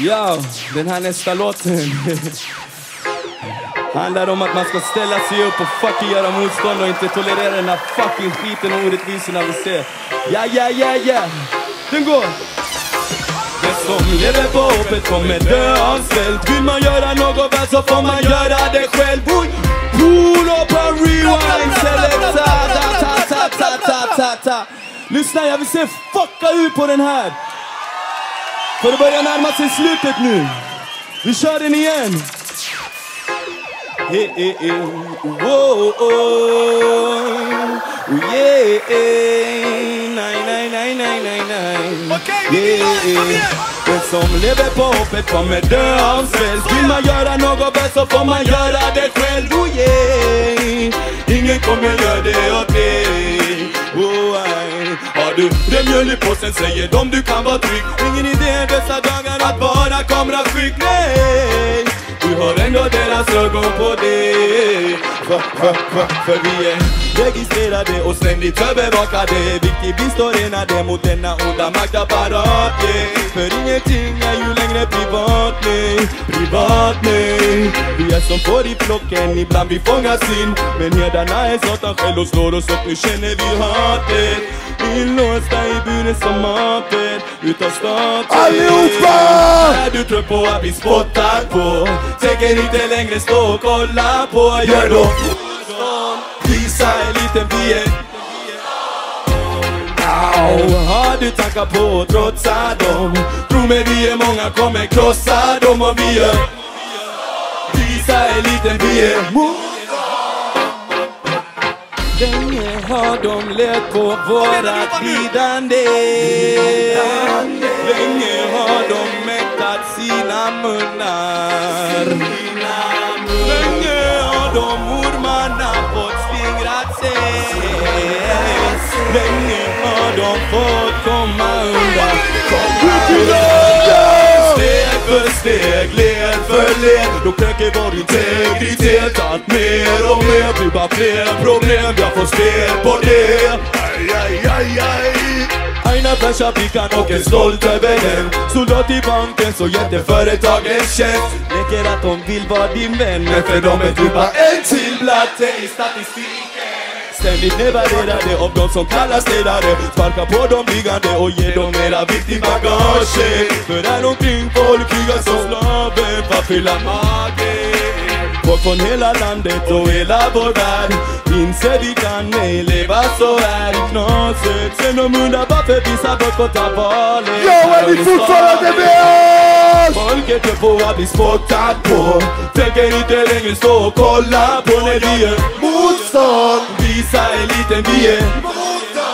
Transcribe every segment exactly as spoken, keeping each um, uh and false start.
Ja, den här nästa låten handlar om att man ska ställa sig upp och fucking göra motstånd och inte tolerera den här fucking skiten och orättvisorna vi ser. Ja, ja, ja, ja. Den går. Den som lever på hoppet kommer dö av svält. Vill man göra något väl så får man göra det själv. Pull up and rewind. Select. Ta-ta-ta-ta-ta-ta. Lyssna, jag vill se fucka ut på den här. För det börjar närma sig slutet nu. Vi kör den igen. Hey, hey, hey. Whoa, oh. Yeah, hey. Nej, nej, nej, nej, nej, nej. Okay, yeah, yeah. Den som lever på hoppet kommer dö av svält. Vill man göra något bäst så får man göra det själv. Oh, yeah. Ingen kommer göra det åt dig. Oh, har du det mjöl i påsen säger de du kan vara trygg. Ingen idé dessa dagar att vara kameraskygg. Nej, du har ändå deras ögon på dig. För, för, för, för vi är registrerade och ständigt övervakade. Viktigt vi står enade mot denna onda maktapparat, yeah. För ingenting är ju längre privat, nej. Privat, nej. Vi är som får i plocken, ibland vi fångas in. Men hedarna är satan själv och slår oss upp, nu känner vi hatet. Inlåsta i buren som maten utan staten. Allihopa! Är du trött på att bli spottad på? Tänker inte längre stå och kolla på. Gör då! Visa en liten biet. Har du tankar på att trotsa dem? Tro mig vi är många, kommer krossa dem om vi gör. Visa en liten biet. Länge har de levt på vårat lidande. Länge har de mättat sina munnar. Länge har de ormarna fått slingrat sig. Länge har de fått komma undan. Komma undan. Steg för steg, led för led. De knäcker vår integritet. Allt mer och mer blir bara fler problem. Jag får spel på det. Aj, aj, aj, aj. Aina flasha pikan och är stolt över den. Soldat i banken så jätteföretagen känns. Läcker att de vill vara din vän. Men för dem är du bara en till blatte i statistiken. Ständigt nevarerade av de som kallas ledare. Sparka på dem liggande och ge dem mera vitt i bagage. För där omkring folk krigar som slaven för att fylla magen. Folk från hela landet och hela vår värld inser vi kan ej leva så här i knaset. Sen de undrar varför vissa bortkorta valet. Ja, är ni fortfarande med oss? Folket är på att bli spottat på. Tänker inte längre stå och kolla på när vi är motstånd. Visa en liten vi är motstånd.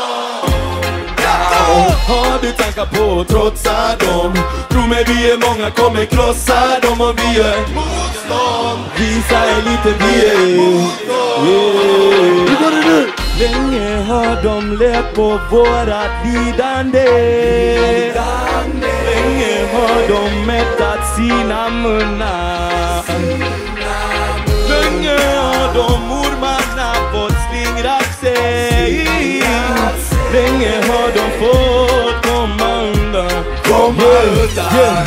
Har du tankar på att trotsa dem? Tro mig vi är många, kommer krossa dem om vi är motstånd. Visa er lite vi är motstånd. Hur går det nu? Länge har de levt på vårat lidande. Länge har de mättat sina munnar. Länge har de ormarna fått slingra sig. Länge har de fått komma undan. Komma undan. Yeah,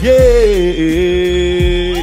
yeah, yeah.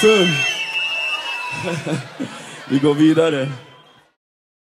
Tung. Vi går vidare.